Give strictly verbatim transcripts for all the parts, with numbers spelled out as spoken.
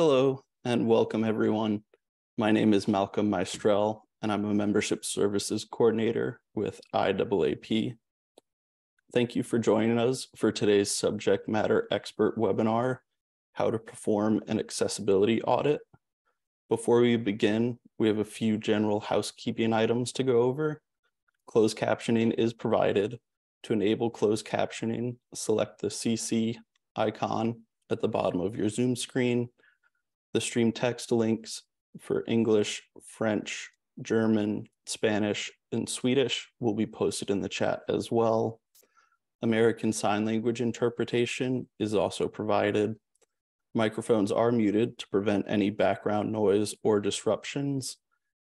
Hello and welcome everyone. My name is Malcolm Maestrel and I'm a Membership Services Coordinator with I A A P. Thank you for joining us for today's subject matter expert webinar, How to Perform an Accessibility Audit. Before we begin, we have a few general housekeeping items to go over. Closed captioning is provided. To enable closed captioning, select the C C icon at the bottom of your Zoom screen. The stream text links for English, French, German, Spanish, and Swedish will be posted in the chat as well. American Sign Language interpretation is also provided. Microphones are muted to prevent any background noise or disruptions.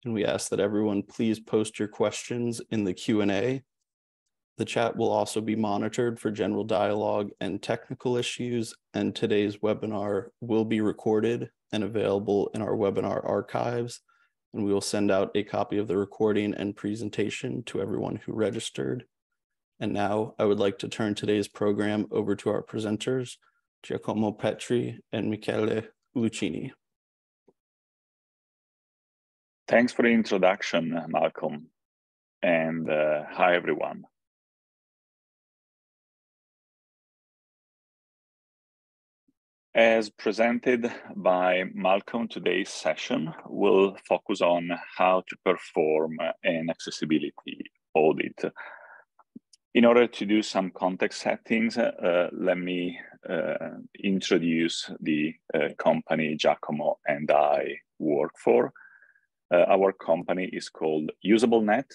And we ask that everyone please post your questions in the Q and A. The chat will also be monitored for general dialogue and technical issues, and today's webinar will be recorded and available in our webinar archives, and we will send out a copy of the recording and presentation to everyone who registered. And now I would like to turn today's program over to our presenters, Giacomo Petri and Michele Lucini. Thanks for the introduction, Malcolm, and uh, hi everyone. As presented by Malcolm, today's session will focus on how to perform an accessibility audit. In order to do some context settings, uh, let me uh, introduce the uh, company Giacomo and I work for. Uh, our company is called UsableNet,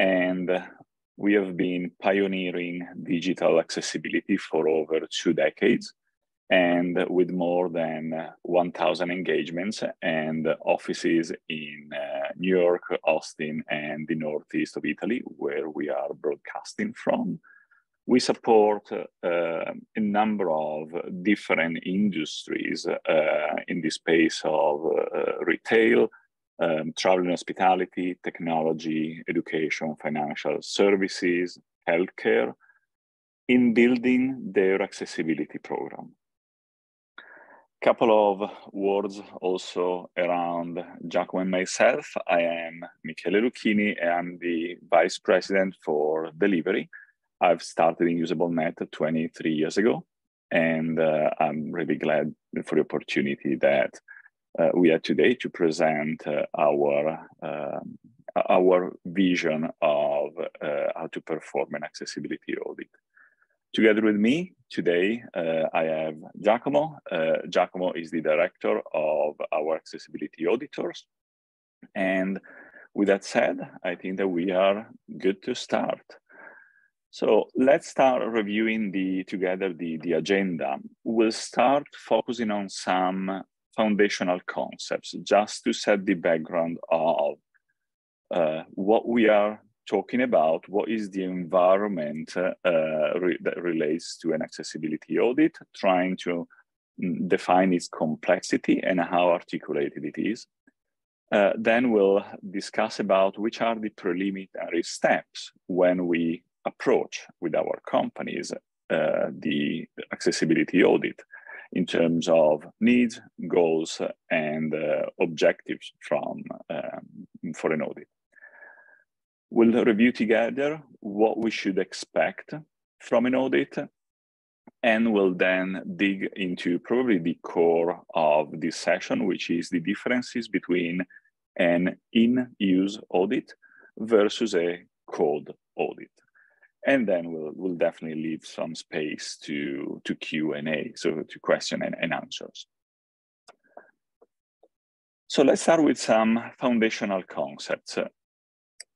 and we have been pioneering digital accessibility for over two decades. And with more than one thousand engagements and offices in uh, New York, Austin, and the northeast of Italy, where we are broadcasting from. We support uh, a number of different industries uh, in the space of uh, retail, um, travel and hospitality, technology, education, financial services, healthcare, in building their accessibility program. Couple of words also around Giacomo and myself. I am Michele Lucini, and I'm the Vice President for Delivery. I've started in UsableNet twenty-three years ago, and uh, I'm really glad for the opportunity that uh, we had today to present uh, our, uh, our vision of uh, how to perform an accessibility audit. Together with me today, uh, I have Giacomo. Uh, Giacomo is the director of our accessibility auditors. And with that said, I think that we are good to start. So let's start reviewing the together the, the agenda. We'll start focusing on some foundational concepts just to set the background of uh, what we are talking about, what is the environment uh, re that relates to an accessibility audit, trying to define its complexity and how articulated it is. Uh, then we'll discuss about which are the preliminary steps when we approach with our companies uh, the accessibility audit in terms of needs, goals, and uh, objectives from um, for an audit. We'll review together what we should expect from an audit, and we'll then dig into probably the core of this session, which is the differences between an in-use audit versus a code audit. And then we'll, we'll definitely leave some space to, to Q and A, so to question and, and answers. So let's start with some foundational concepts.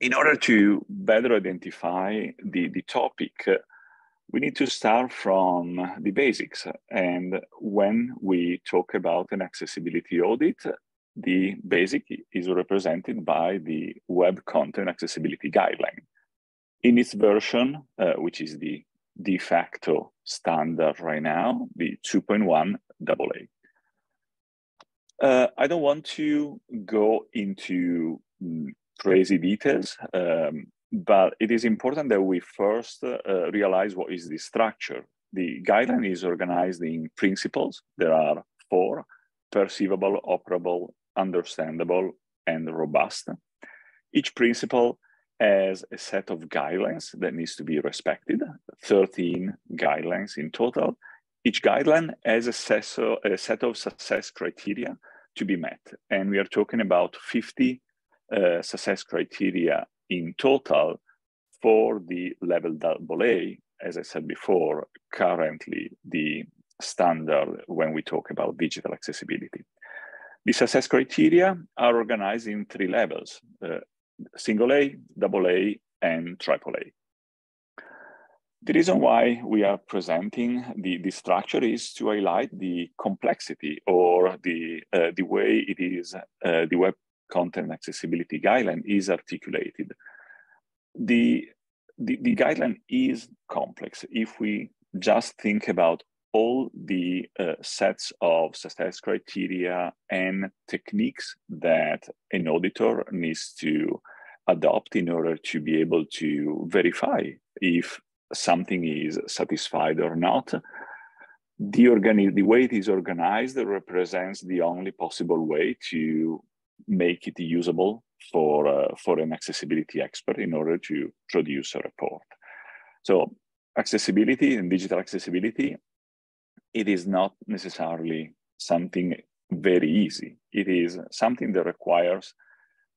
In order to better identify the, the topic, we need to start from the basics. And when we talk about an accessibility audit, the basic is represented by the Web Content Accessibility Guideline. In its version, uh, which is the de facto standard right now, the two point one A A. Uh, I don't want to go into mm, crazy details, um, but it is important that we first uh, realize what is the structure. The guideline is organized in principles. There are four perceivable, operable, understandable, and robust. Each principle has a set of guidelines that needs to be respected, thirteen guidelines in total. Each guideline has a set of success criteria to be met. And we are talking about fifty uh, success criteria in total for the level double A, as I said before, currently the standard when we talk about digital accessibility. The success criteria are organized in three levels, uh, single A, double A, and triple A. The reason why we are presenting the, the structure is to highlight the complexity or the, uh, the way it is, uh, the Web Content Accessibility Guideline is articulated. The, the, the guideline is complex. If we just think about all the uh, sets of success criteria and techniques that an auditor needs to adopt in order to be able to verify if something is satisfied or not, the, the way it is organized represents the only possible way to make it usable for, uh, for an accessibility expert in order to produce a report. So accessibility and digital accessibility, it is not necessarily something very easy. It is something that requires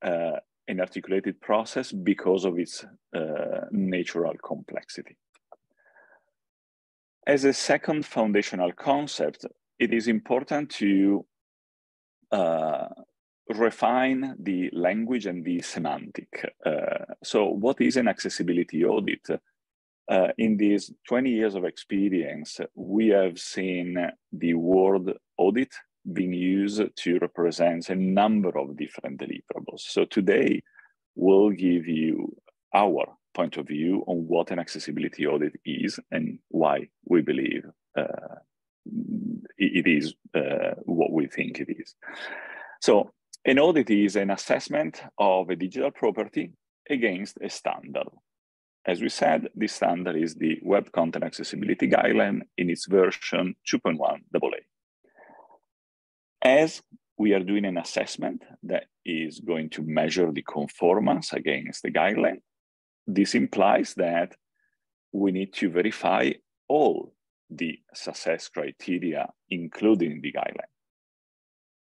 uh, an articulated process because of its uh, natural complexity. As a second foundational concept, it is important to uh, refine the language and the semantic. Uh, so what is an accessibility audit? Uh, in these twenty years of experience, we have seen the word audit being used to represent a number of different deliverables. So today, we'll give you our point of view on what an accessibility audit is and why we believe uh, it is uh, what we think it is. So an audit is an assessment of a digital property against a standard. As we said, this standard is the Web Content Accessibility Guideline in its version two point one double A. As we are doing an assessment that is going to measure the conformance against the guideline, this implies that we need to verify all the success criteria, including the guideline,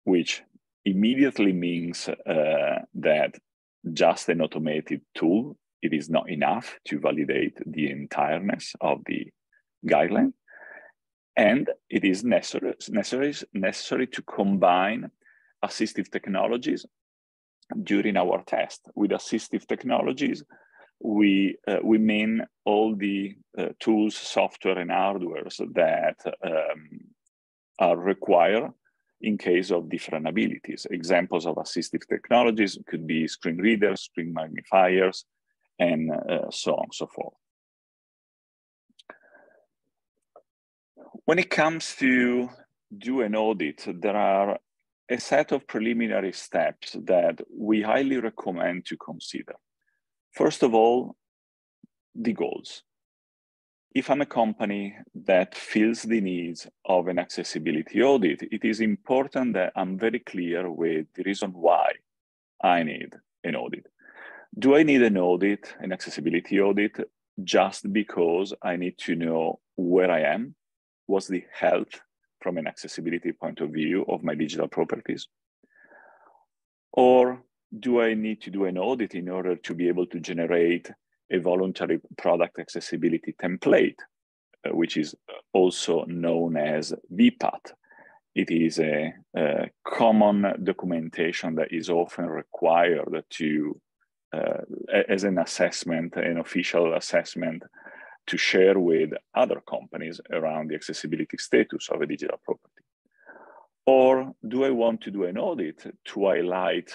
which immediately means uh, that just an automated tool, it is not enough to validate the entireness of the guideline. And it is necessary, necessary, necessary to combine assistive technologies during our test. With assistive technologies, we, uh, we mean all the uh, tools, software, and hardware that um, are required in case of different abilities. Examples of assistive technologies could be screen readers, screen magnifiers, and uh, so on and so forth. When it comes to do an audit, there are a set of preliminary steps that we highly recommend to consider. First of all, the goals. If I'm a company that feels the needs of an accessibility audit, it is important that I'm very clear with the reason why I need an audit. Do I need an audit, an accessibility audit, just because I need to know where I am? What's the health from an accessibility point of view of my digital properties? Or do I need to do an audit in order to be able to generate a voluntary product accessibility template, uh, which is also known as V PAT? It is a, a common documentation that is often required to Uh, as an assessment, an official assessment to share with other companies around the accessibility status of a digital property? Or do I want to do an audit to highlight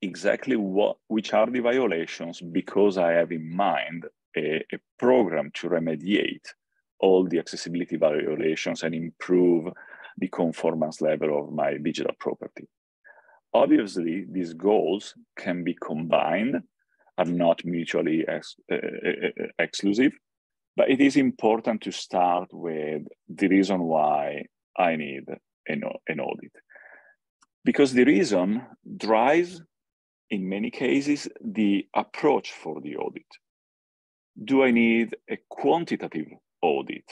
exactly what, which are the violations, because I have in mind a, a program to remediate all the accessibility violations and improve the conformance level of my digital property? Obviously, these goals can be combined, are not mutually ex uh, exclusive, but it is important to start with the reason why I need an, an audit. because the reason drives, in many cases, the approach for the audit. Do I need a quantitative audit?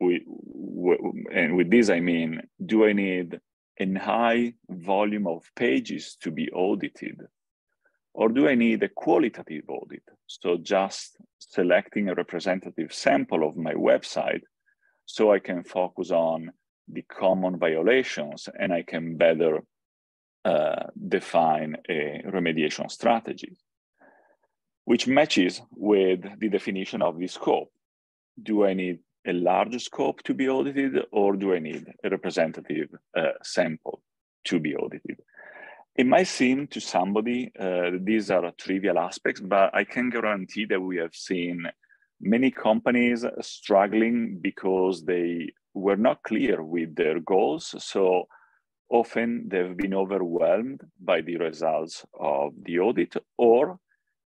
We, we, and with this, I mean, do I need a high volume of pages to be audited? Or do I need a qualitative audit? So just selecting a representative sample of my website so I can focus on the common violations and I can better uh, define a remediation strategy, which matches with the definition of the scope. Do I need a larger scope to be audited, or do I need a representative uh, sample to be audited? It might seem to somebody uh, these are trivial aspects, but I can guarantee that we have seen many companies struggling because they were not clear with their goals. So often they've been overwhelmed by the results of the audit, or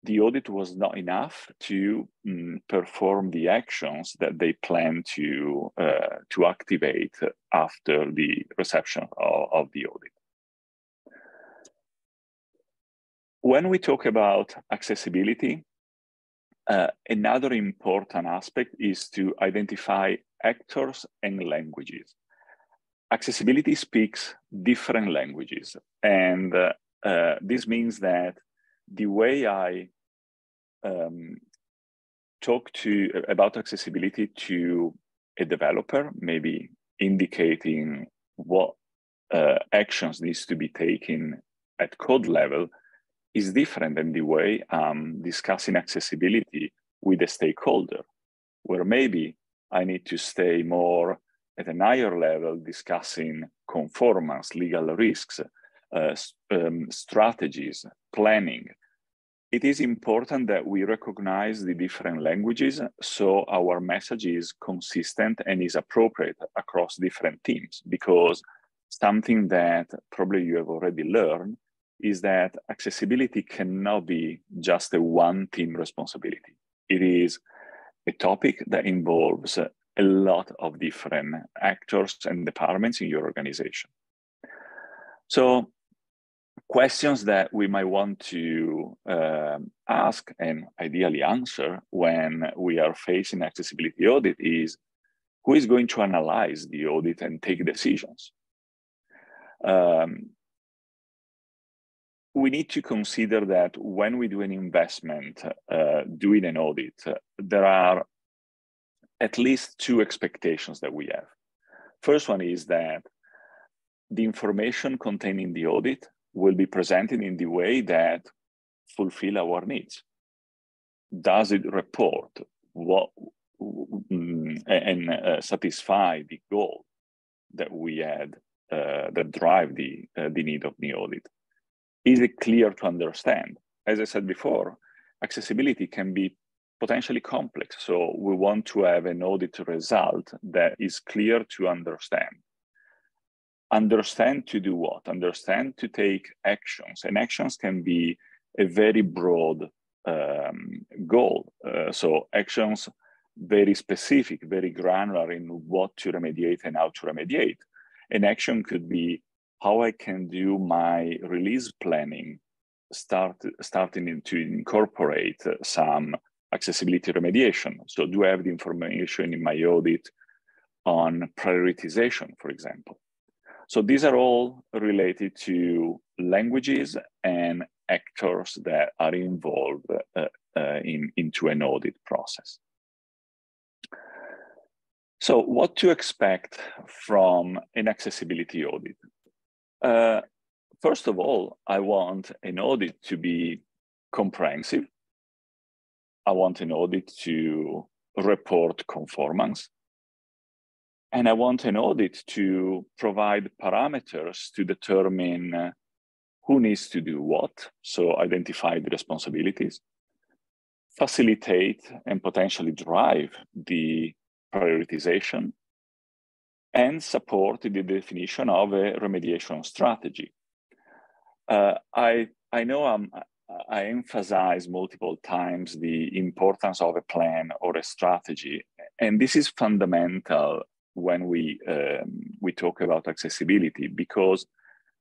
the audit was not enough to mm, perform the actions that they plan to, uh, to activate after the reception of, of the audit. When we talk about accessibility, uh, another important aspect is to identify actors and languages. Accessibility speaks different languages, and uh, uh, this means that the way I um, talk to about accessibility to a developer, maybe indicating what uh, actions needs to be taken at code level, is different than the way I'm discussing accessibility with a stakeholder, where maybe I need to stay more at a higher level discussing conformance, legal risks, uh, um, strategies, planning. It is important that we recognize the different languages so our message is consistent and is appropriate across different teams, because something that probably you have already learned is that accessibility cannot be just a one team responsibility. It is a topic that involves a lot of different actors and departments in your organization. So questions that we might want to um, ask and ideally answer when we are facing accessibility audit is, who is going to analyze the audit and take decisions? Um, We need to consider that when we do an investment, uh, doing an audit, uh, there are at least two expectations that we have. First one is that the information contained in the audit will be presented in the way that fulfill our needs. Does it report what and uh, satisfy the goal that we had uh, that drive the, uh, the need of the audit? Is it clear to understand? As I said before, accessibility can be potentially complex. So we want to have an audit result that is clear to understand. Understand to do what? Understand to take actions. And actions can be a very broad um, goal. Uh, so actions very specific, very granular in what to remediate and how to remediate. An action could be how I can do my release planning, start, starting to incorporate some accessibility remediation. So do I have the information in my audit on prioritization, for example? So these are all related to languages and actors that are involved uh, uh, in, into an audit process. So what to expect from an accessibility audit? Uh, first of all, I want an audit to be comprehensive. I want an audit to report conformance. And I want an audit to provide parameters to determine who needs to do what, so identify the responsibilities, facilitate and potentially drive the prioritization, and support the definition of a remediation strategy. Uh, I, I know I'm, I emphasize multiple times the importance of a plan or a strategy, and this is fundamental when we, um, we talk about accessibility, because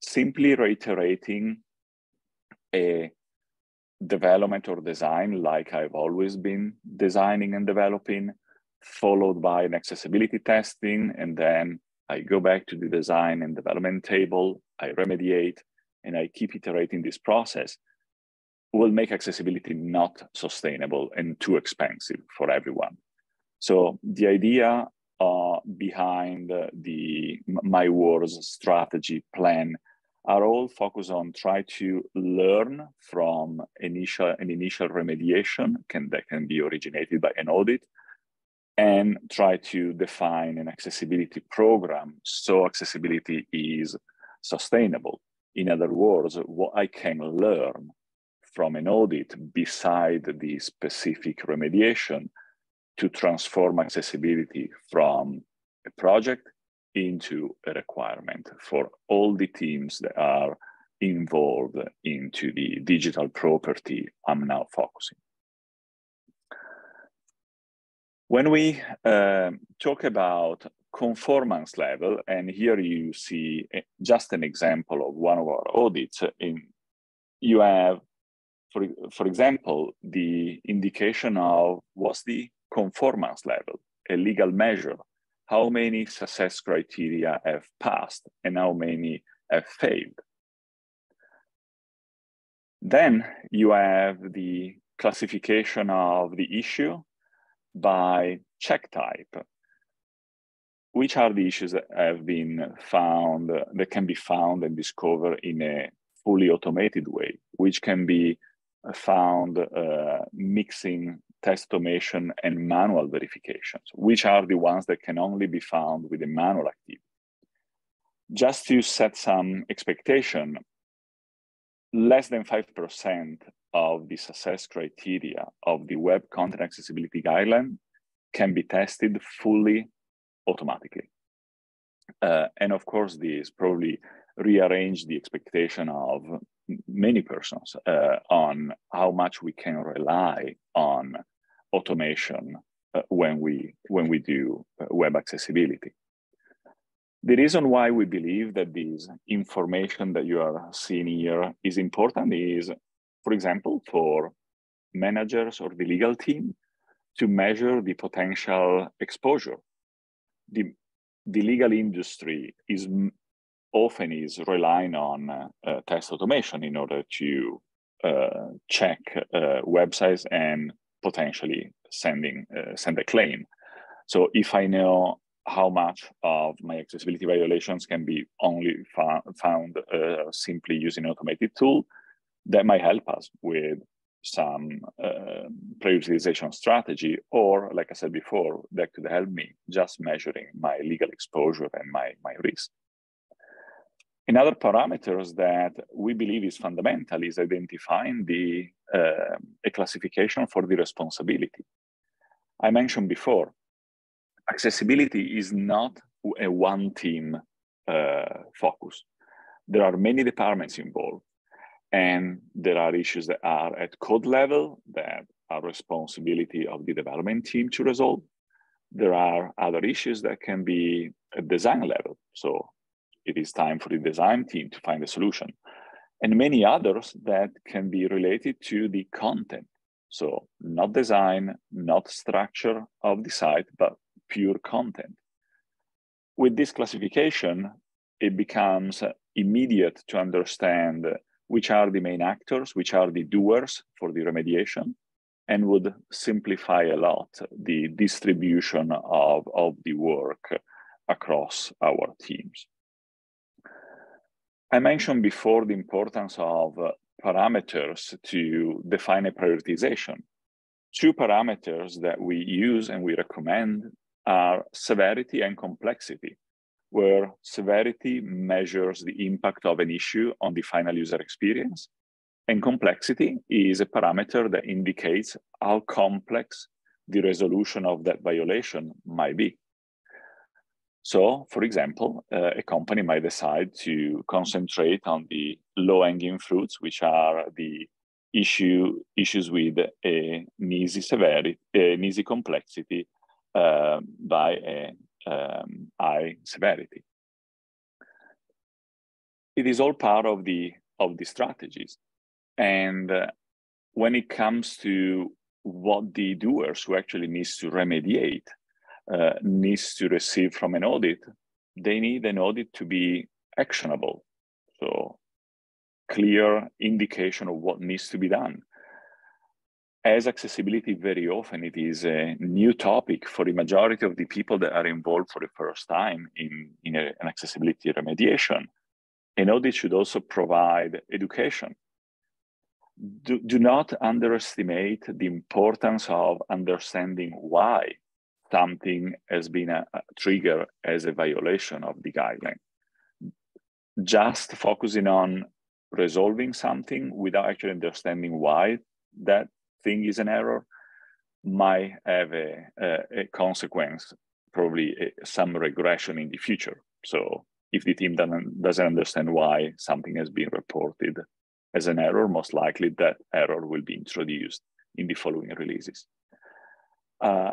simply reiterating a development or design like I've always been designing and developing, followed by an accessibility testing, and then I go back to the design and development table, I remediate, and I keep iterating this process, will make accessibility not sustainable and too expensive for everyone. So the idea uh, behind the my words strategy plan are all focused on try to learn from initial an initial remediation can, that can be originated by an audit, and try to define an accessibility program so accessibility is sustainable. In other words, what I can learn from an audit beside the specific remediation to transform accessibility from a project into a requirement for all the teams that are involved into the digital property I'm now focusing. When we uh, talk about conformance level, and here you see just an example of one of our audits, in, you have, for, for example, the indication of what's the conformance level, a legal measure, how many success criteria have passed and how many have failed. Then you have the classification of the issue by check type, which are the issues that have been found, that can be found and discovered in a fully automated way, which can be found uh, mixing test automation and manual verifications, which are the ones that can only be found with a manual activity. Just to set some expectation, less than five percent of the success criteria of the Web Content Accessibility Guideline can be tested fully automatically. Uh, and of course, this probably rearrange the expectation of many persons uh, on how much we can rely on automation uh, when we when we do web accessibility. The reason why we believe that this information that you are seeing here is important is, for example, for managers or the legal team to measure the potential exposure. The, the legal industry is often is relying on uh, test automation in order to uh, check uh, websites and potentially sending uh, send a claim. So if I know how much of my accessibility violations can be only found uh, simply using an automated tool, that might help us with some uh, prioritization strategy, or like I said before, that could help me just measuring my legal exposure and my, my risk. Another parameters that we believe is fundamental is identifying the uh, a classification for the responsibility. I mentioned before, accessibility is not a one team uh, focus. There are many departments involved, and there are issues that are at code level that are responsibility of the development team to resolve. There are other issues that can be at design level. So it is time for the design team to find a solution, and many others that can be related to the content. So not design, not structure of the site, but pure content. With this classification, it becomes immediate to understand which are the main actors, which are the doers for the remediation, and would simplify a lot the distribution of, of the work across our teams. I mentioned before the importance of parameters to define a prioritization. Two parameters that we use and we recommend are severity and complexity, where severity measures the impact of an issue on the final user experience, and complexity is a parameter that indicates how complex the resolution of that violation might be. So, for example, uh, a company might decide to concentrate on the low-hanging fruits, which are the issue issues with a, an easy severity, an easy complexity uh, by a um, high severity. it is all part of the of the strategies. And uh, when it comes to what the doers who actually needs to remediate uh, needs to receive from an audit, they need an audit to be actionable. So clear indication of what needs to be done. As accessibility, very often it is a new topic for the majority of the people that are involved for the first time in, in a, an accessibility remediation. An audit should also provide education. Do, do not underestimate the importance of understanding why something has been a, a trigger as a violation of the guideline. Just focusing on resolving something without actually understanding why that thing is an error might have a, a, a consequence, probably a, some regression in the future. So if the team doesn't, doesn't understand why something has been reported as an error, most likely that error will be introduced in the following releases. Uh,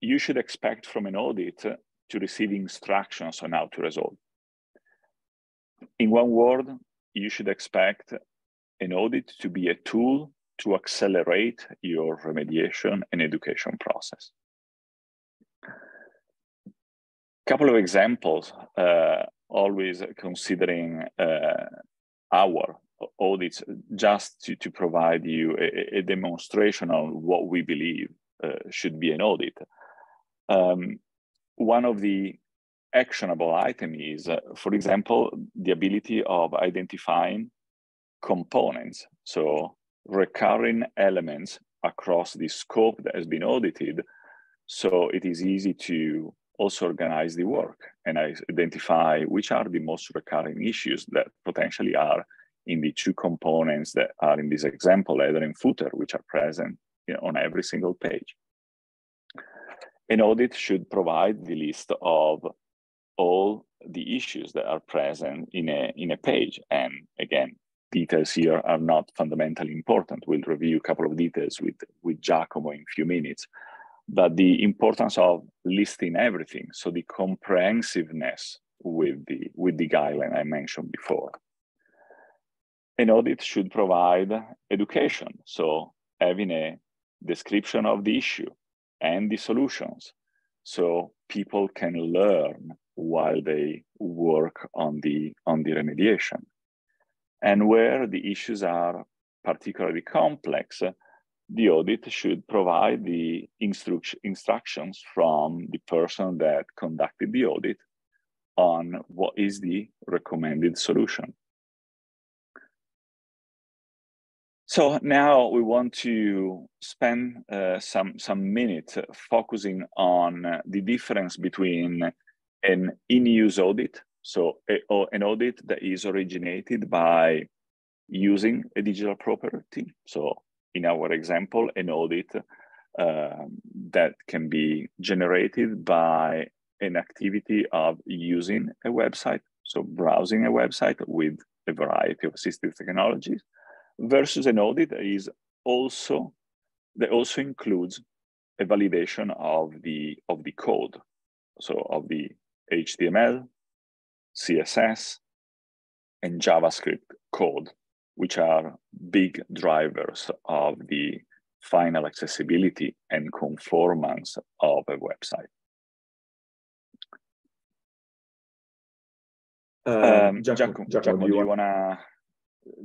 you should expect from an audit to receive instructions on how to resolve. In one word, you should expect an audit to be a tool to accelerate your remediation and education process. A couple of examples, uh, always considering uh, our audits, just to, to provide you a, a demonstration of what we believe uh, should be an audit. Um, one of the actionable items is, uh, for example, the ability of identifying components. So recurring elements across the scope that has been audited, so it is easy to also organize the work and identify which are the most recurring issues that potentially are in the two components that are in this example, header and footer, which are present, you know, on every single page. An audit should provide the list of all the issues that are present in a, in a page, and again, details here are not fundamentally important. We'll review a couple of details with, with Giacomo in a few minutes, but the importance of listing everything. So the comprehensiveness with the, with the guideline I mentioned before. An audit should provide education. So having a description of the issue and the solutions, so people can learn while they work on the, on the remediation. And where the issues are particularly complex, the audit should provide the instru- instructions from the person that conducted the audit on what is the recommended solution. So now we want to spend uh, some, some minutes focusing on the difference between an in-use audit, so a, an audit that is originated by using a digital property. So in our example, an audit uh, that can be generated by an activity of using a website. So browsing a website with a variety of assistive technologies versus an audit that is also, that also includes a validation of the, of the code. So of the H T M L, C S S, and JavaScript code, which are big drivers of the final accessibility and conformance of a website. Uh, um, Giacomo, Giacomo, Giacomo, do you, you wanna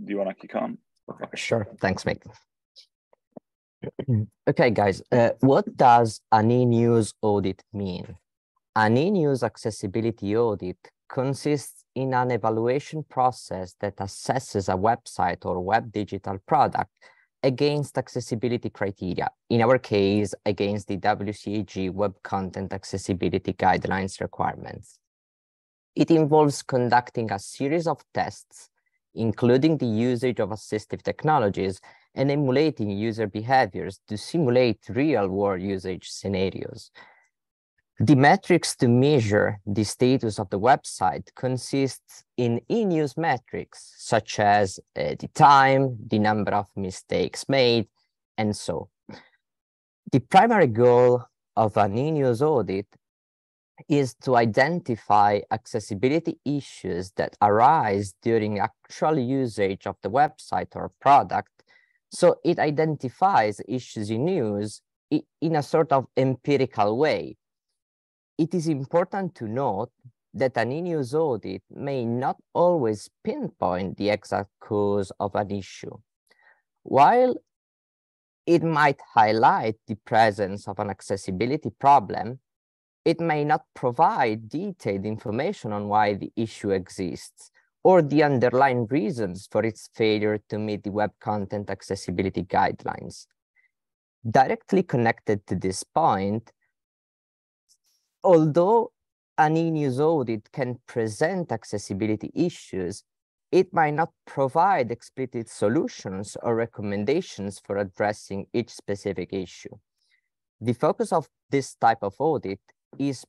do you wanna kick on? Okay. Sure. Thanks, Mick. Okay, guys. Uh, what does an in-use audit mean? An in-use accessibility audit consists in an evaluation process that assesses a website or web digital product against accessibility criteria, in our case, against the W C A G Web Content Accessibility Guidelines requirements. It involves conducting a series of tests, including the usage of assistive technologies and emulating user behaviors to simulate real-world usage scenarios. The metrics to measure the status of the website consists in in-use metrics, such as uh, the time, the number of mistakes made, and so. The primary goal of an in-use audit is to identify accessibility issues that arise during actual usage of the website or product. So it identifies issues in use in a sort of empirical way. It is important to note that an in-use audit may not always pinpoint the exact cause of an issue. While it might highlight the presence of an accessibility problem, it may not provide detailed information on why the issue exists or the underlying reasons for its failure to meet the Web Content Accessibility Guidelines. Directly connected to this point, although an in-use audit can present accessibility issues, it might not provide explicit solutions or recommendations for addressing each specific issue. The focus of this type of audit is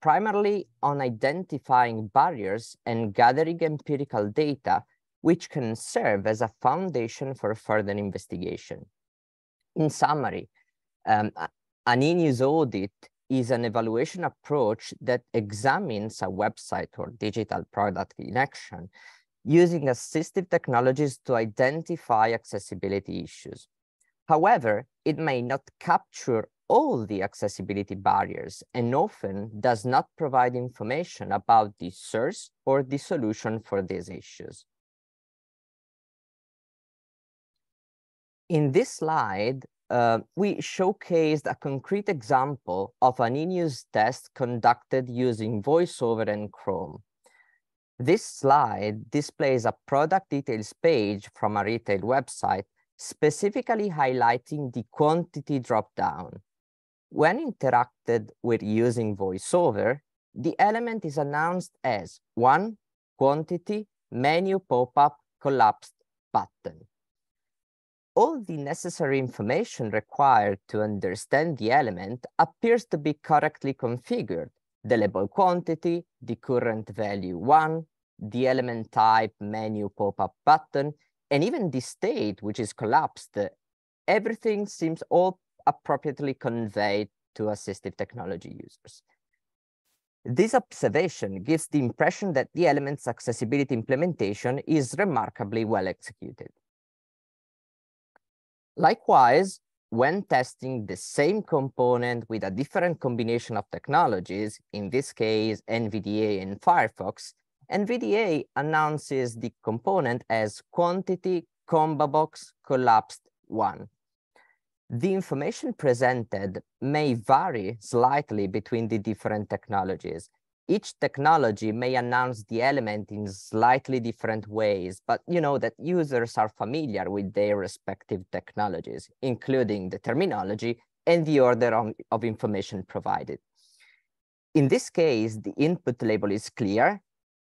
primarily on identifying barriers and gathering empirical data, which can serve as a foundation for further investigation. In summary, um, an in-use audit is an evaluation approach that examines a website or digital product in action using assistive technologies to identify accessibility issues. However, it may not capture all the accessibility barriers and often does not provide information about the source or the solution for these issues. In this slide, Uh, we showcased a concrete example of an in-use test conducted using VoiceOver and Chrome. This slide displays a product details page from a retail website, specifically highlighting the quantity dropdown. When interacted with using VoiceOver, the element is announced as one quantity menu pop-up collapsed button. All the necessary information required to understand the element appears to be correctly configured: the label quantity, the current value one, the element type menu pop-up button, and even the state, which is collapsed. Everything seems all appropriately conveyed to assistive technology users. This observation gives the impression that the element's accessibility implementation is remarkably well executed. Likewise, when testing the same component with a different combination of technologies, in this case, N V D A and Firefox, N V D A announces the component as quantity combo box collapsed one. The information presented may vary slightly between the different technologies. Each technology may announce the element in slightly different ways, but you know that users are familiar with their respective technologies, including the terminology and the order of, of information provided. In this case, the input label is clear.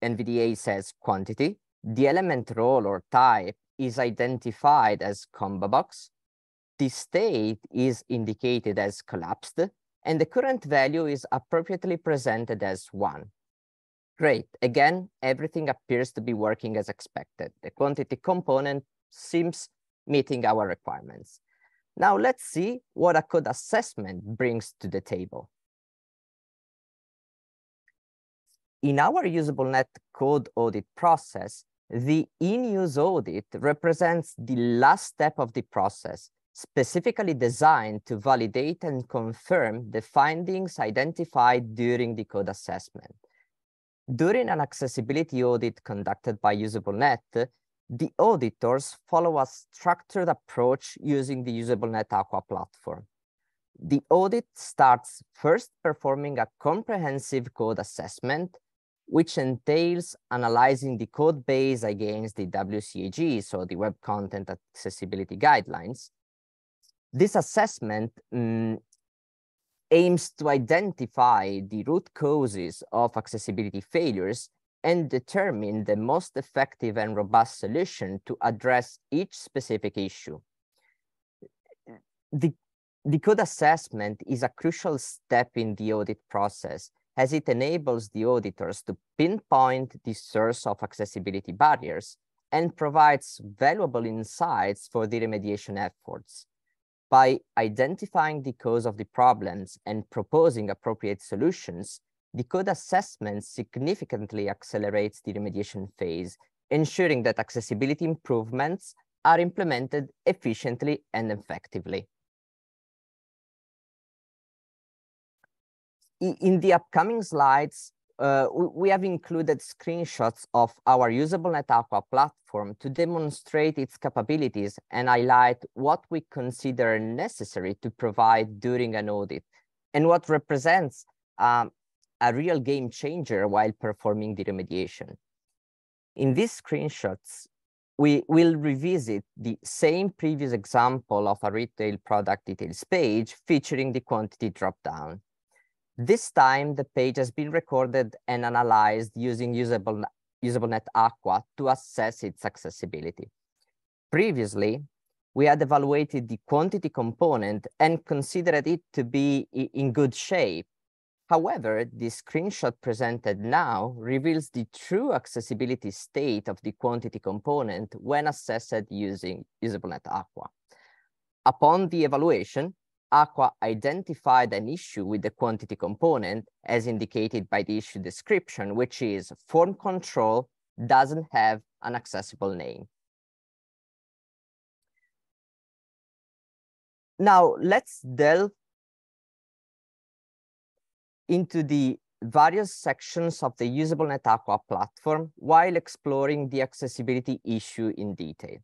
N V D A says quantity. The element role or type is identified as combo box. The state is indicated as collapsed, and the current value is appropriately presented as one. Great, again, everything appears to be working as expected. The quantity component seems meeting our requirements. Now let's see what a code assessment brings to the table. In our UsableNet code audit process, the in-use audit represents the last step of the process, specifically designed to validate and confirm the findings identified during the code assessment. During an accessibility audit conducted by UsableNet, the auditors follow a structured approach using the UsableNet Aqua platform. The audit starts first performing a comprehensive code assessment, which entails analyzing the code base against the W C A G, so the Web Content Accessibility Guidelines. This assessment um, aims to identify the root causes of accessibility failures and determine the most effective and robust solution to address each specific issue. The, the code assessment is a crucial step in the audit process, as it enables the auditors to pinpoint the source of accessibility barriers and provides valuable insights for the remediation efforts. By identifying the cause of the problems and proposing appropriate solutions, the code assessment significantly accelerates the remediation phase, ensuring that accessibility improvements are implemented efficiently and effectively. In the upcoming slides, uh, we have included screenshots of our UsableNet Aqua platform to demonstrate its capabilities and highlight what we consider necessary to provide during an audit and what represents um, a real game changer while performing the remediation. In these screenshots, we will revisit the same previous example of a retail product details page featuring the quantity dropdown. This time, the page has been recorded and analyzed using UsableNet Aqua to assess its accessibility. Previously, we had evaluated the quantity component and considered it to be in good shape. However, the screenshot presented now reveals the true accessibility state of the quantity component when assessed using UsableNet Aqua. Upon the evaluation, Aqua identified an issue with the quantity component as indicated by the issue description, which is form control doesn't have an accessible name. Now let's delve into the various sections of the UsableNet Aqua platform while exploring the accessibility issue in detail.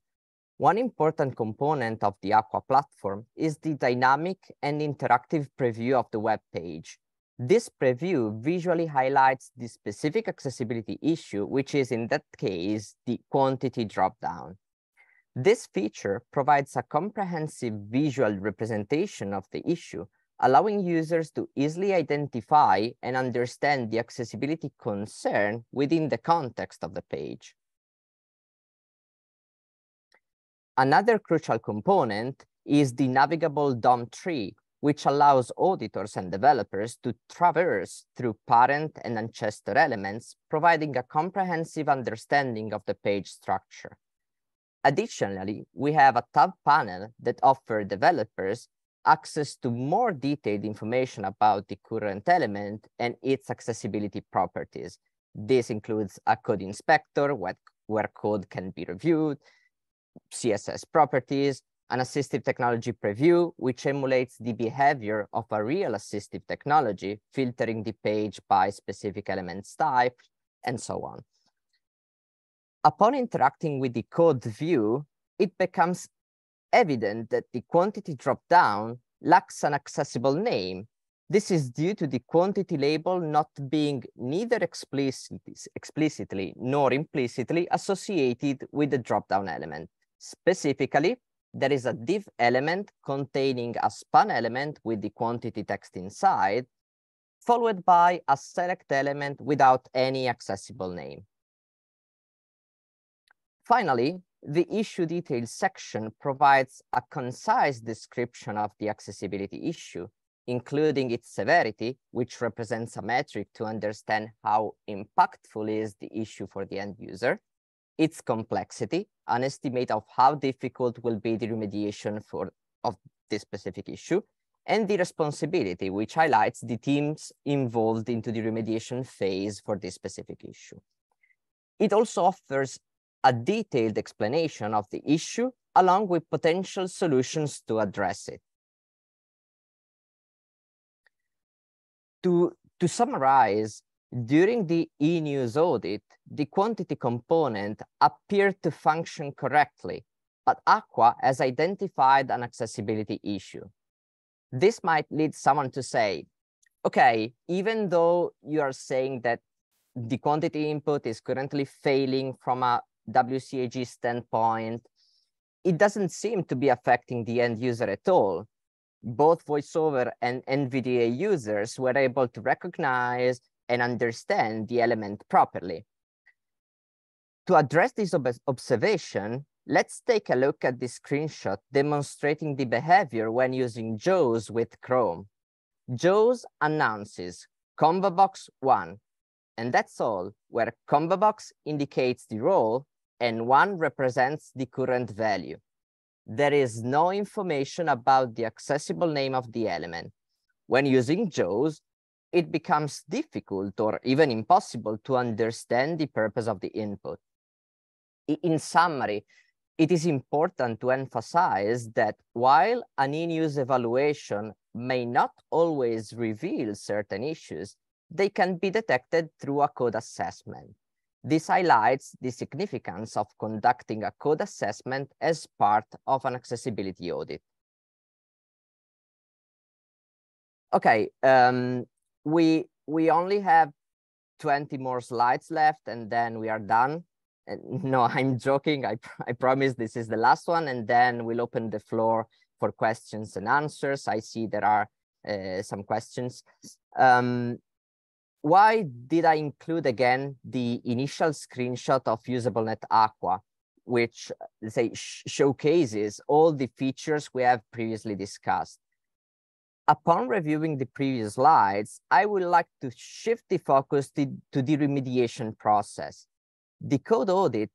One important component of the Aqua platform is the dynamic and interactive preview of the web page. This preview visually highlights the specific accessibility issue, which is in that case, the quantity dropdown. This feature provides a comprehensive visual representation of the issue, allowing users to easily identify and understand the accessibility concern within the context of the page. Another crucial component is the navigable D O M tree, which allows auditors and developers to traverse through parent and ancestor elements, providing a comprehensive understanding of the page structure. Additionally, we have a tab panel that offers developers access to more detailed information about the current element and its accessibility properties. This includes a code inspector where code can be reviewed, C S S properties, an assistive technology preview, which emulates the behavior of a real assistive technology, filtering the page by specific elements type, and so on. Upon interacting with the code view, it becomes evident that the quantity dropdown lacks an accessible name. This is due to the quantity label not being neither explicitly, explicitly nor implicitly associated with the dropdown element. Specifically, there is a div element containing a span element with the quantity text inside, followed by a select element without any accessible name. Finally, the issue details section provides a concise description of the accessibility issue, including its severity, which represents a metric to understand how impactful is the issue for the end user, its complexity, an estimate of how difficult will be the remediation for, of this specific issue, and the responsibility, which highlights the teams involved into the remediation phase for this specific issue. It also offers a detailed explanation of the issue, along with potential solutions to address it. To, to summarize, during the e-news audit, the quantity component appeared to function correctly, but Aqua has identified an accessibility issue. This might lead someone to say, okay, even though you are saying that the quantity input is currently failing from a W C A G standpoint, it doesn't seem to be affecting the end user at all. Both VoiceOver and N V D A users were able to recognize and understand the element properly. To address this ob observation, let's take a look at the screenshot demonstrating the behavior when using JAWS with Chrome. JAWS announces Convobox one, and that's all, where Convobox indicates the role and one represents the current value. There is no information about the accessible name of the element. When using JAWS, it becomes difficult or even impossible to understand the purpose of the input. In summary, it is important to emphasize that while an in-use evaluation may not always reveal certain issues, they can be detected through a code assessment. This highlights the significance of conducting a code assessment as part of an accessibility audit. Okay, um, we, we only have twenty more slides left and then we are done. And no, I'm joking. I, I promise this is the last one, and then we'll open the floor for questions and answers. I see there are uh, some questions. Um, why did I include again the initial screenshot of UsableNet Aqua, which let's say sh showcases all the features we have previously discussed? Upon reviewing the previous slides, I would like to shift the focus to, to the remediation process. The code audit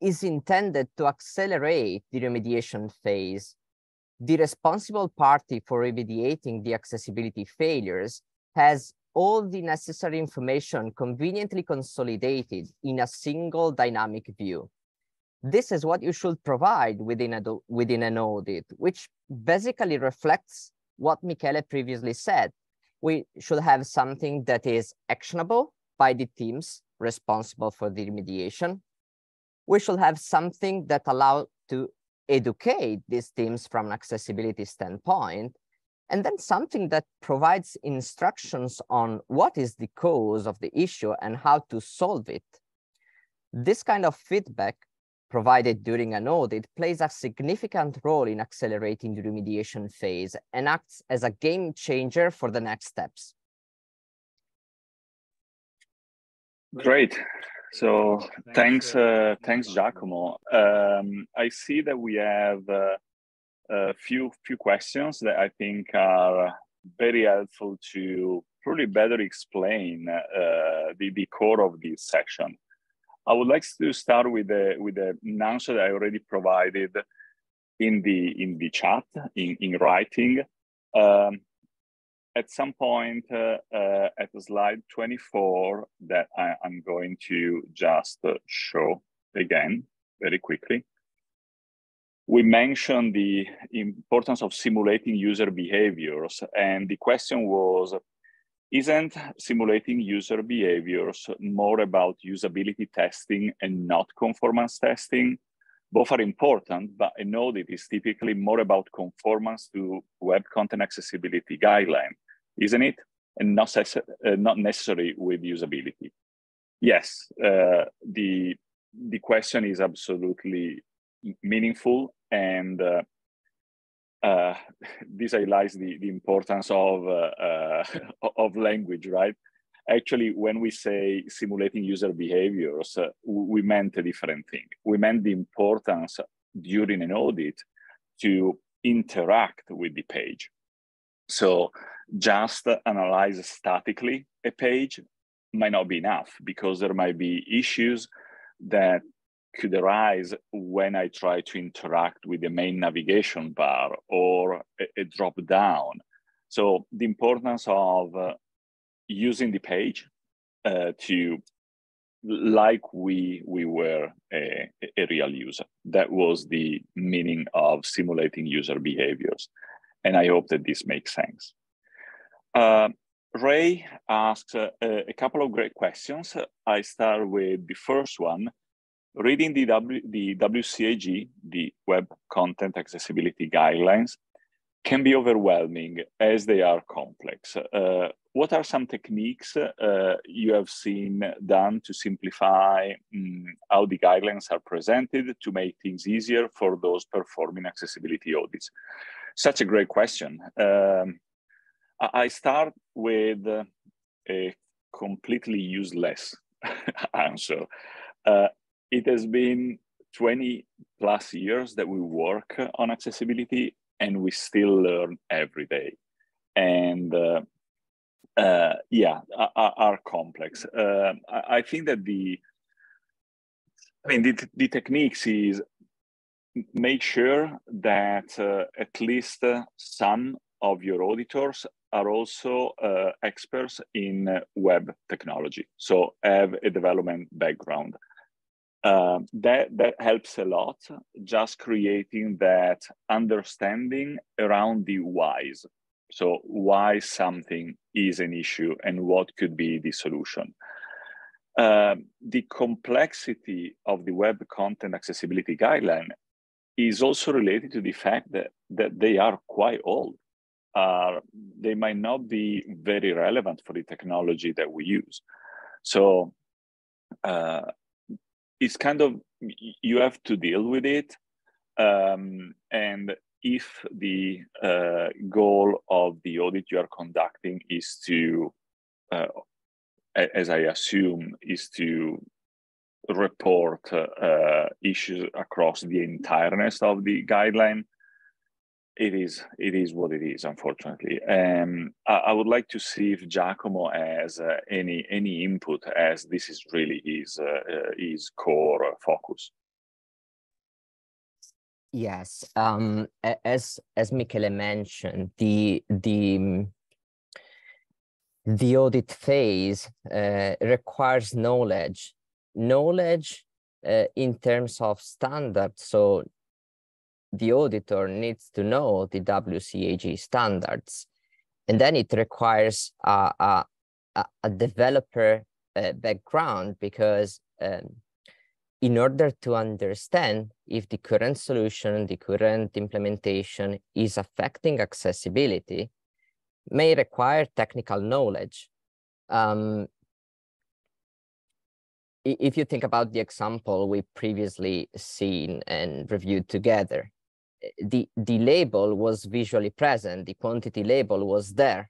is intended to accelerate the remediation phase. The responsible party for remediating the accessibility failures has all the necessary information conveniently consolidated in a single dynamic view. This is what you should provide within, a, within an audit, which basically reflects what Michele previously said. We should have something that is actionable by the teams responsible for the remediation. We should have something that allows to educate these teams from an accessibility standpoint, and then something that provides instructions on what is the cause of the issue and how to solve it. This kind of feedback provided during an audit plays a significant role in accelerating the remediation phase and acts as a game changer for the next steps. Great. So thanks, uh, thanks, Giacomo. Um, I see that we have uh, a few few questions that I think are very helpful to probably better explain uh, the the core of this section. I would like to start with the with the answer that I already provided in the in the chat in in writing. Um, At some point, uh, uh, at slide twenty-four, that I, I'm going to just uh, show again very quickly, we mentioned the importance of simulating user behaviors, and the question was: isn't simulating user behaviors more about usability testing and not conformance testing? Both are important, but an audit is typically more about conformance to web content accessibility guidelines, isn't it? And not, uh, not necessarily with usability. Yes, uh, the, the question is absolutely meaningful, and uh, uh, this highlights the, the importance of, uh, uh, of language, right? Actually, when we say simulating user behaviors, uh, we meant a different thing. We meant the importance during an audit to interact with the page. So just analyze statically a page might not be enough, because there might be issues that could arise when I try to interact with the main navigation bar or a, a drop down. So the importance of uh, using the page uh, to, like we, we were a, a real user. That was the meaning of simulating user behaviors. And I hope that this makes sense. Uh, Ray asks uh, a couple of great questions. I start with the first one. Reading the, w, the W C A G, the Web Content Accessibility Guidelines, can be overwhelming as they are complex. Uh, what are some techniques uh, you have seen done to simplify um, how the guidelines are presented to make things easier for those performing accessibility audits? Such a great question. Um, I start with a completely useless answer. Uh, it has been twenty plus years that we work on accessibility, and we still learn every day. And uh, uh, yeah, are, are complex. Uh, I think that the, I mean, the, the techniques is make sure that uh, at least uh, some of your auditors are also uh, experts in uh, web technology, so have a development background. Uh, that, that helps a lot, just creating that understanding around the whys. So why something is an issue and what could be the solution. Uh, the complexity of the Web Content Accessibility Guideline is also related to the fact that, that they are quite old. Uh, they might not be very relevant for the technology that we use. So uh, it's kind of, you have to deal with it. Um, and if the uh, goal of the audit you are conducting is to, uh, as I assume, is to report uh, issues across the entireness of the guideline, it is it is what it is, unfortunately. Um, I, I would like to see if Giacomo has uh, any any input, as this is really his uh, his core focus. Yes, um, as as Michele mentioned, the the. The audit phase uh, requires knowledge, knowledge uh, in terms of standards. So the auditor needs to know the W C A G standards, and then it requires a, a, a developer uh, background, because um, in order to understand if the current solution, the current implementation is affecting accessibility, may require technical knowledge. Um, if you think about the example we previously seen and reviewed together, the, the label was visually present, the quantity label was there,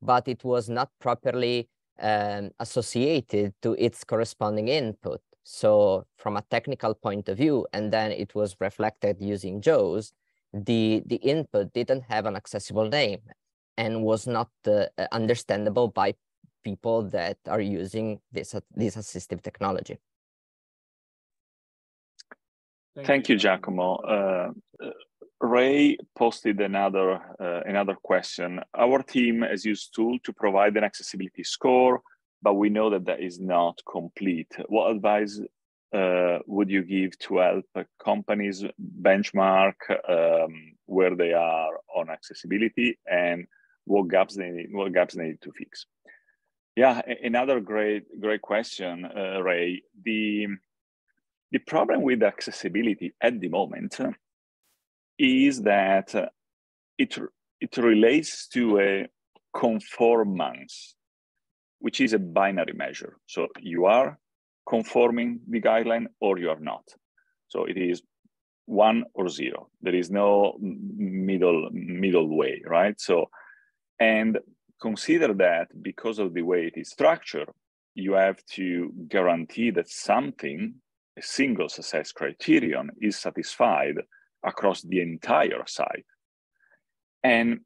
but it was not properly um, associated to its corresponding input. So from a technical point of view, and then it was reflected using JAWS, the, the input didn't have an accessible name and was not uh, understandable by people that are using this, uh, this assistive technology. Thank, Thank you, you, Giacomo. Uh, Ray posted another, uh, another question. Our team has used tool to provide an accessibility score, but we know that that is not complete. What advice uh, would you give to help companies benchmark um, where they are on accessibility and what gaps they need, what gaps they need to fix? Yeah, another great great question, uh, Ray. The the problem with accessibility at the moment is that it it relates to a conformance, which is a binary measure. So you are conforming the guideline or you are not. So it is one or zero. There is no middle middle way, right? So. And consider that because of the way it is structured, you have to guarantee that something, a single success criterion, is satisfied across the entire site. And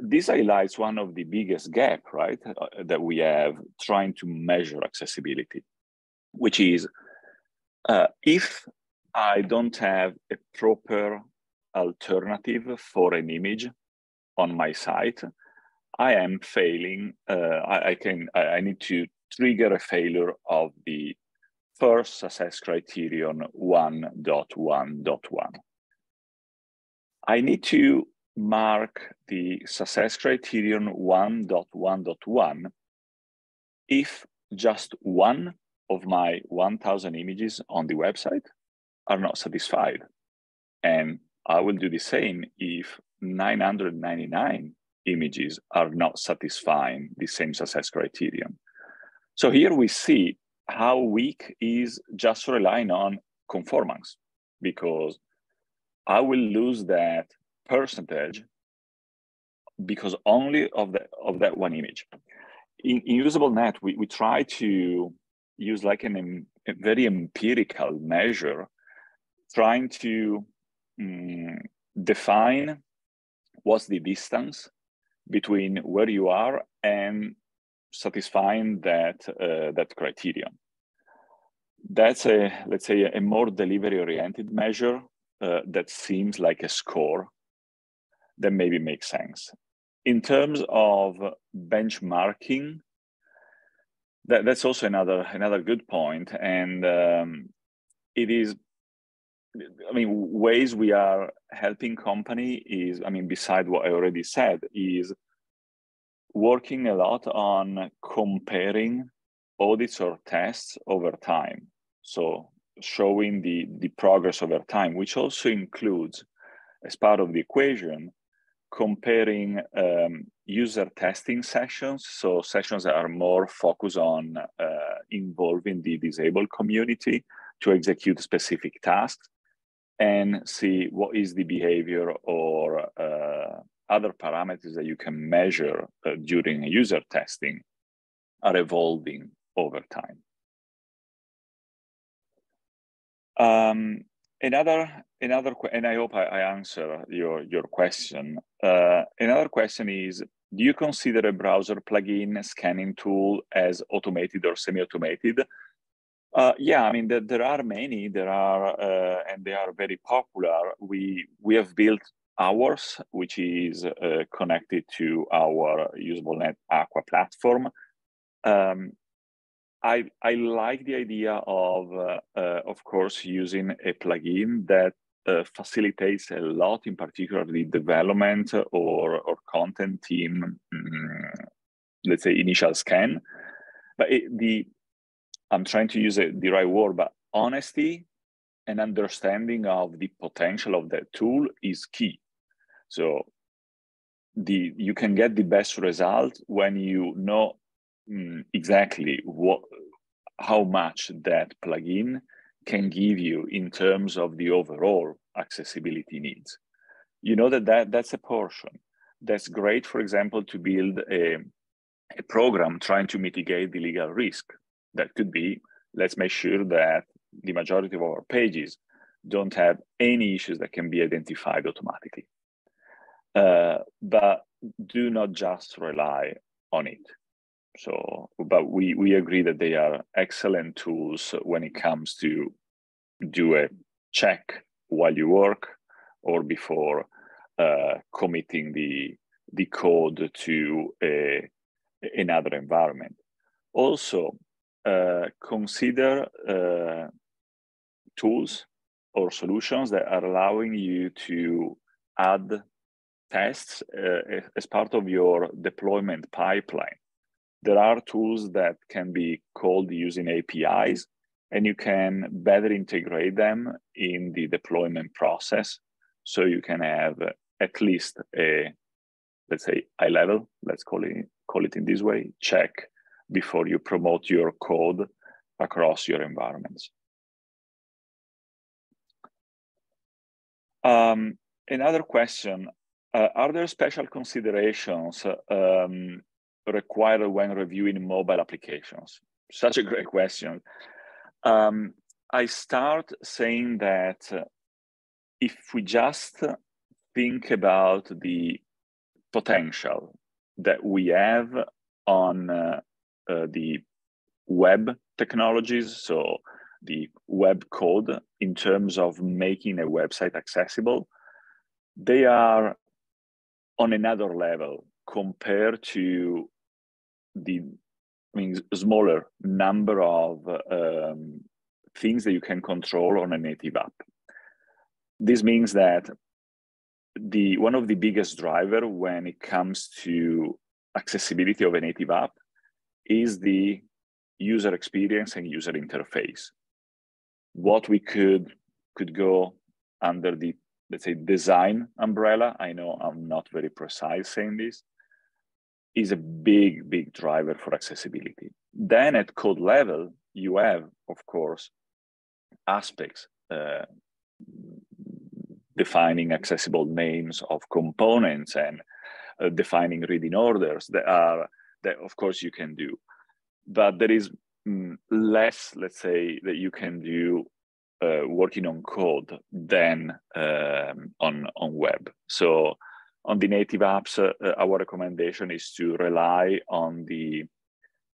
this highlights one of the biggest gaps, right, that we have trying to measure accessibility, which is uh, if I don't have a proper alternative for an image on my site, I am failing. Uh, I, I can. I, I need to trigger a failure of the first success criterion one point one point one. I need to mark the success criterion one point one point one if just one of my one thousand images on the website are not satisfied, and I will do the same if nine hundred ninety-nine. Images are not satisfying the same success criterion. So here we see how weak is just relying on conformance, because I will lose that percentage because only of, the, of that one image. In, in UsableNet, we, we try to use like an, a very empirical measure, trying to um, define what's the distance between where you are and satisfying that uh, that criterion. That's a, let's say, a more delivery-oriented measure uh, that seems like a score that maybe makes sense. In terms of benchmarking, that, that's also another another good point, and um, it is. I mean, ways we are helping company is, I mean, beside what I already said, is working a lot on comparing audits or tests over time. So showing the, the progress over time, which also includes, as part of the equation, comparing um, user testing sessions. So sessions that are more focused on uh, involving the disabled community to execute specific tasks, and see what is the behavior or uh, other parameters that you can measure uh, during user testing are evolving over time. Um, another, another, and I hope I, I answer your, your question. Uh, another question is, do you consider a browser plugin scanning tool as automated or semi-automated? Uh, yeah, I mean, there, there are many, there are, uh, and they are very popular. We, we have built ours, which is uh, connected to our UsableNet Aqua platform. Um, I, I like the idea of, uh, uh, of course, using a plugin that uh, facilitates a lot, in particular the development or, or content team, um, let's say, initial scan. But it, the I'm trying to use a, the right word, but honesty and understanding of the potential of that tool is key. So the you can get the best result when you know mm, exactly what how much that plugin can give you in terms of the overall accessibility needs. You know that, that that's a portion. That's great, for example, to build a, a program trying to mitigate the legal risk. That could be, let's make sure that the majority of our pages don't have any issues that can be identified automatically. Uh, but do not just rely on it. So, but we, we agree that they are excellent tools when it comes to do a check while you work or before uh, committing the, the code to a, another environment. Also, Uh, consider uh, tools or solutions that are allowing you to add tests uh, as part of your deployment pipeline. There are tools that can be called using A P Is, and you can better integrate them in the deployment process. So you can have at least a, let's say, high level, let's call it, call it in this way, check before you promote your code across your environments. Um, another question, uh, are there special considerations um, required when reviewing mobile applications? Such a great question. Um, I start saying that if we just think about the potential that we have on uh, Uh, the web technologies, so the web code in terms of making a website accessible, they are on another level compared to the I mean, smaller number of um, things that you can control on a native app. This means that the one of the biggest drivers when it comes to accessibility of a native app is the user experience and user interface. What we could could go under the, let's say, design umbrella, I know I'm not very precise saying this, is a big, big driver for accessibility. Then at code level, you have, of course, aspects, uh, defining accessible names of components and uh, defining reading orders that are that of course you can do, but there is mm, less, let's say, that you can do uh, working on code than um, on, on web. So on the native apps, uh, our recommendation is to rely on the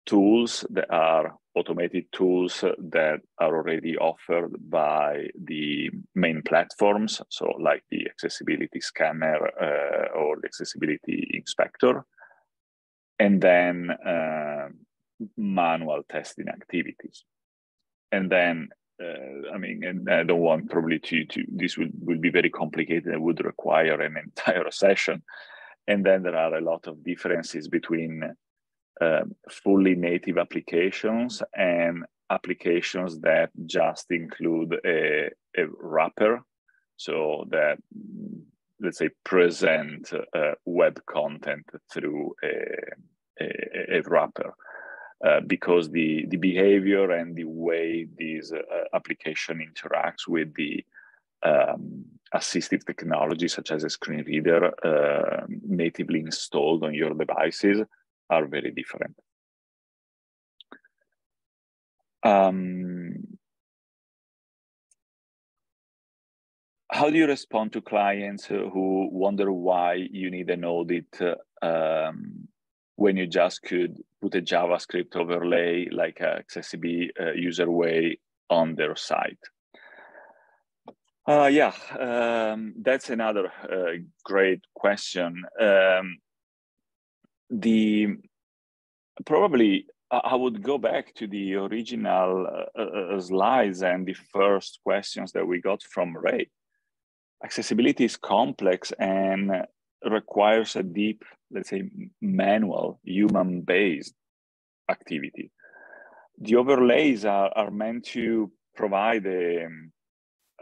tools that are automated tools that are already offered by the main platforms, so like the accessibility scanner uh, or the accessibility inspector, and then uh, manual testing activities. And then, uh, I mean, and I don't want probably to, to this will, will be very complicated and would require an entire session. And then there are a lot of differences between Uh, fully native applications and applications that just include a, a wrapper, so that, let's say, present uh, web content through a, a, a wrapper, uh, because the, the behavior and the way this uh, application interacts with the um, assistive technology, such as a screen reader, uh, natively installed on your devices, are very different. Um, how do you respond to clients who wonder why you need an audit um, when you just could put a JavaScript overlay like Accessibility uh, user way on their site? Uh, yeah, um, that's another uh, great question. Um, The probably I would go back to the original uh, uh, slides and the first questions that we got from Ray. Accessibility is complex and requires a deep, let's say, manual, human-based activity. The overlays are, are meant to provide a,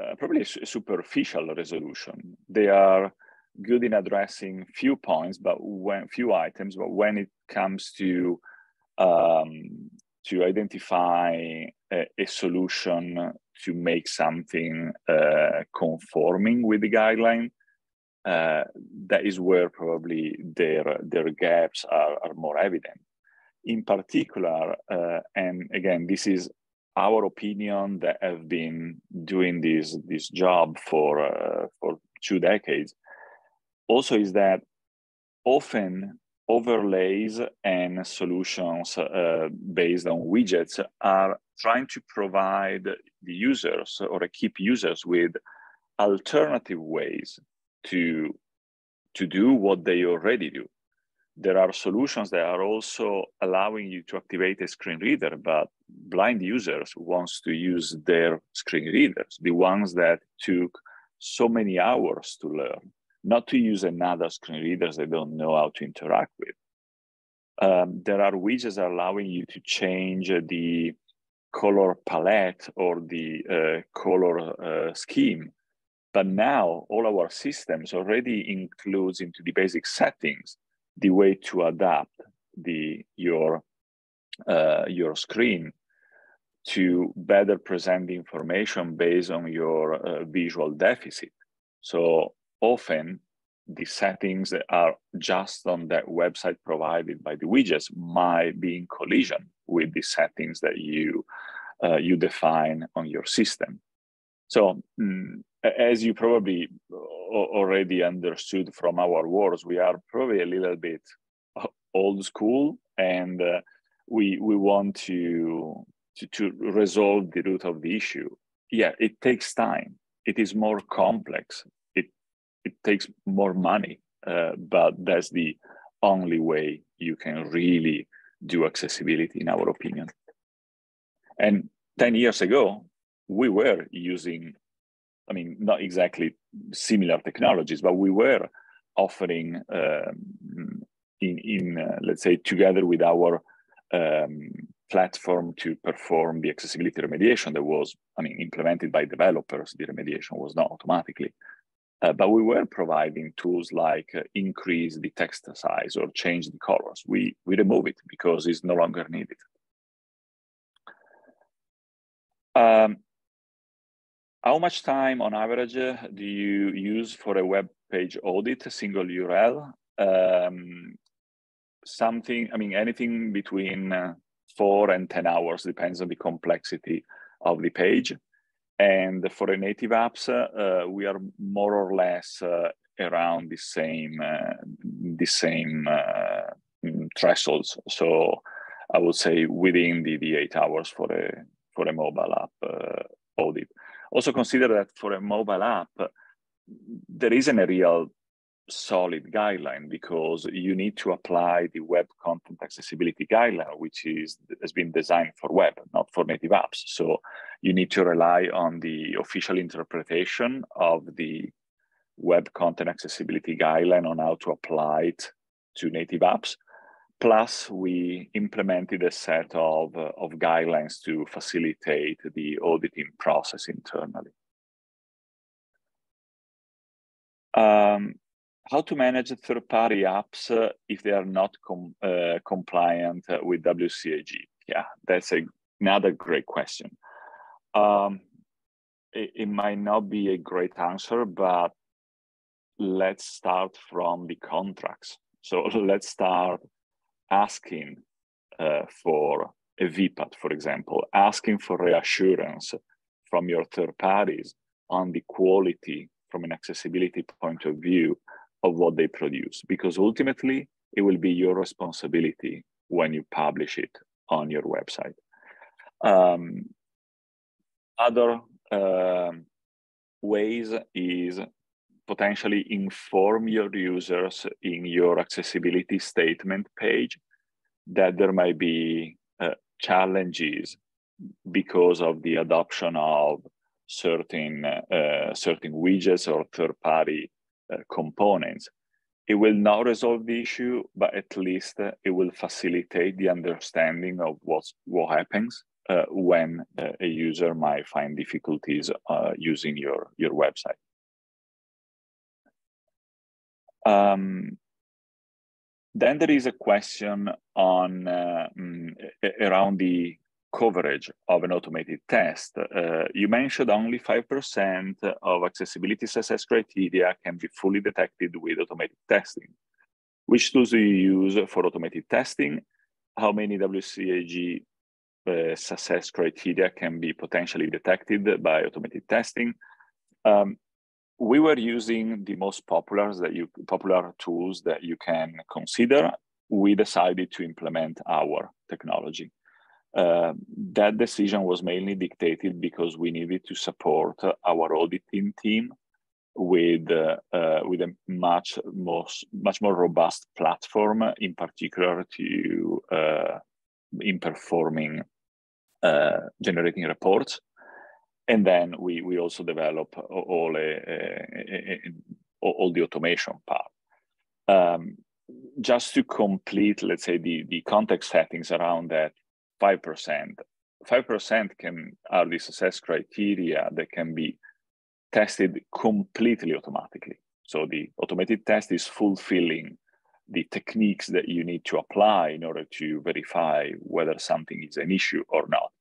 uh, probably a superficial resolution. They are good in addressing few points, but when few items, but when it comes to um, to identify a, a solution to make something uh, conforming with the guideline, uh, that is where probably their their gaps are, are more evident. In particular, uh, and again, this is our opinion that have been doing this this job for uh, for two decades. Also is that often overlays and solutions uh, based on widgets are trying to provide the users or keep users with alternative ways to, to do what they already do. There are solutions that are also allowing you to activate a screen reader, but blind users wants to use their screen readers, the ones that took so many hours to learn, not to use another screen reader they don't know how to interact with. Um, there are widgets allowing you to change the color palette or the uh, color uh, scheme. But now all our systems already includes into the basic settings the way to adapt the, your, uh, your screen to better present the information based on your uh, visual deficit. So often the settings that are just on that website provided by the widgets might be in collision with the settings that you, uh, you define on your system. So mm, as you probably already understood from our words, we are probably a little bit old school, and uh, we, we want to, to, to resolve the root of the issue. Yeah, it takes time. It is more complex. It takes more money, uh, but that's the only way you can really do accessibility, in our opinion. And ten years ago, we were using, I mean, not exactly similar technologies, but we were offering um, in, in uh, let's say, together with our um, platform to perform the accessibility remediation that was, I mean, implemented by developers. The remediation was not automatically. Uh, but we were providing tools like uh, increase the text size or change the colors. We, we remove it because it's no longer needed. Um, how much time on average uh, do you use for a web page audit, a single U R L? Um, something, I mean, anything between uh, four and ten hours, depends on the complexity of the page. And for the native apps, uh, we are more or less uh, around the same, uh, the same uh, thresholds. So I would say within the, the eight hours for a for a mobile app uh, audit. Also consider that for a mobile app, there isn't a real solid guideline because you need to apply the Web Content Accessibility Guideline, which is has been designed for web, not for native apps. So you need to rely on the official interpretation of the Web Content Accessibility Guideline on how to apply it to native apps. Plus, we implemented a set of, uh, of guidelines to facilitate the auditing process internally. Um, how to manage third-party apps uh, if they are not com uh, compliant uh, with W C A G? Yeah, that's a, another great question. Um, it, it might not be a great answer, but let's start from the contracts. So let's start asking uh, for a V PAT, for example, asking for reassurance from your third parties on the quality from an accessibility point of view of what they produce, because ultimately it will be your responsibility when you publish it on your website. Um, other uh, ways is potentially inform your users in your accessibility statement page that there might be uh, challenges because of the adoption of certain, uh, certain widgets or third-party uh, components. It will not resolve the issue, but at least uh, it will facilitate the understanding of what's, what happens uh, when uh, a user might find difficulties uh, using your, your website. Um, then there is a question on uh, mm, around the coverage of an automated test. Uh, you mentioned only five percent of accessibility C S S criteria can be fully detected with automated testing. Which tools do you use for automated testing? How many W C A G uh, C S S criteria can be potentially detected by automated testing? Um, We were using the most popular that you popular tools that you can consider. We decided to implement our technology. Uh, that decision was mainly dictated because we needed to support our auditing team with uh, uh, with a much more much more robust platform, in particular to uh, in performing uh, generating reports. And then we, we also develop all, uh, uh, all the automation part. Um, just to complete, let's say, the, the context settings around that five percent. five percent can are the success criteria that can be tested completely automatically. So the automated test is fulfilling the techniques that you need to apply in order to verify whether something is an issue or not.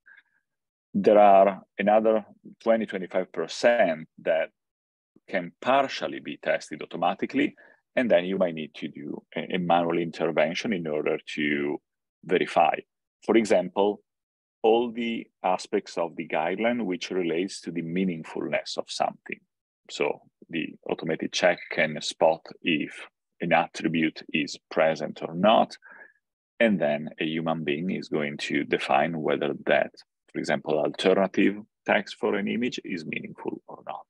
There are another twenty to twenty-five percent that can partially be tested automatically, and then you might need to do a, a manual intervention in order to verify. For example, all the aspects of the guideline which relates to the meaningfulness of something. So the automated check can spot if an attribute is present or not, and then a human being is going to define whether that, for example, alternative text for an image is meaningful or not.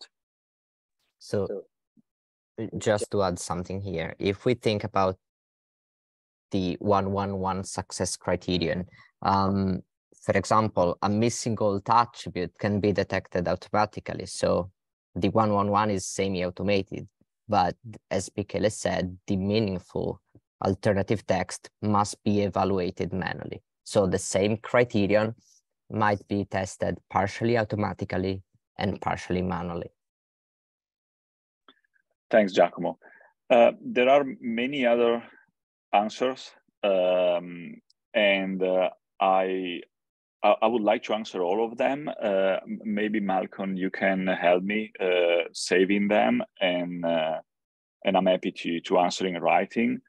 So just to add something here, if we think about the one one one success criterion, um, for example, a missing alt attribute can be detected automatically. So the one one one is semi-automated, but as Michele said, the meaningful alternative text must be evaluated manually. So the same criterion might be tested partially automatically and partially manually. Thanks, Giacomo. Uh, there are many other answers, um, and uh, I, I I would like to answer all of them. Uh, maybe Malcolm, you can help me uh, saving them, and uh, and I'm happy to to answer in writing.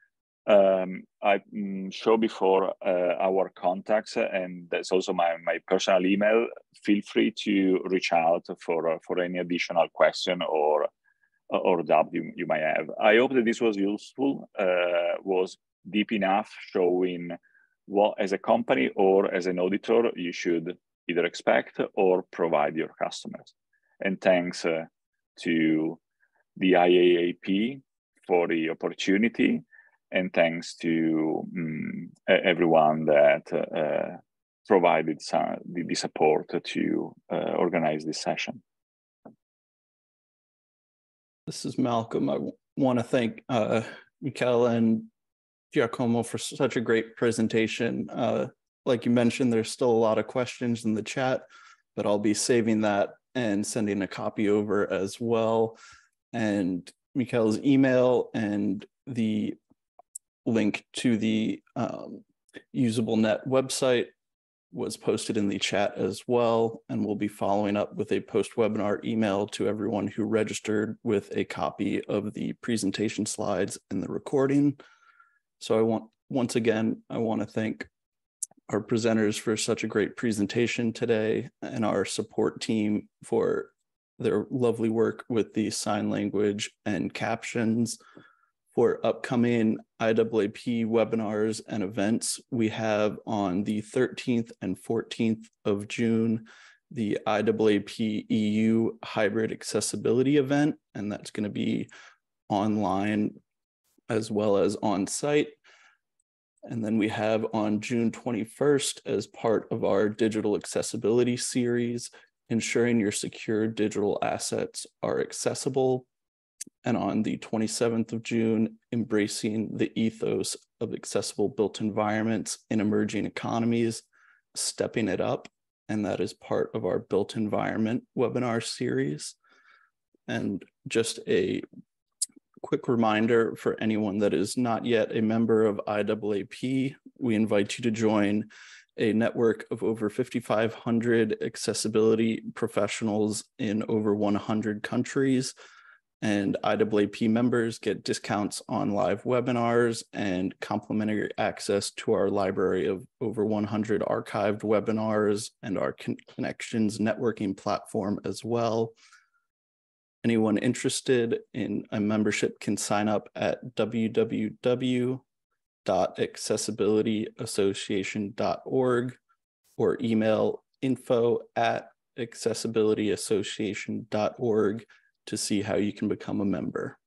Um, I um, show before uh, our contacts, and that's also my, my personal email. Feel free to reach out for, for any additional question or, or doubt you, you might have. I hope that this was useful, uh, was deep enough showing what as a company or as an auditor you should either expect or provide your customers. And thanks uh, to the I A A P for the opportunity, and thanks to um, everyone that uh, provided some, the, the support to uh, organize this session. This is Malcolm. I want to thank uh, Michele and Giacomo for such a great presentation. Uh, like you mentioned, there's still a lot of questions in the chat, but I'll be saving that and sending a copy over as well. And Michele's email and the link to the um, UsableNet website was posted in the chat as well, and we'll be following up with a post-webinar email to everyone who registered with a copy of the presentation slides and the recording. So I want, once again, I want to thank our presenters for such a great presentation today, and our support team for their lovely work with the sign language and captions. For upcoming I A A P webinars and events, we have on the thirteenth and fourteenth of June, the I A A P E U hybrid accessibility event, and that's going to be online as well as on site. And then we have on June twenty-first, as part of our digital accessibility series, ensuring your secure digital assets are accessible. And on the twenty-seventh of June, embracing the ethos of accessible built environments in emerging economies, stepping it up. And that is part of our built environment webinar series. And just a quick reminder for anyone that is not yet a member of I A A P, we invite you to join a network of over fifty-five hundred accessibility professionals in over one hundred countries. And I A A P members get discounts on live webinars and complimentary access to our library of over one hundred archived webinars and our Connections networking platform as well. Anyone interested in a membership can sign up at w w w dot accessibility association dot org or email info at accessibility association dot org to see how you can become a member.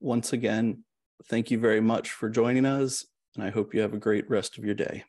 Once again, thank you very much for joining us, and I hope you have a great rest of your day.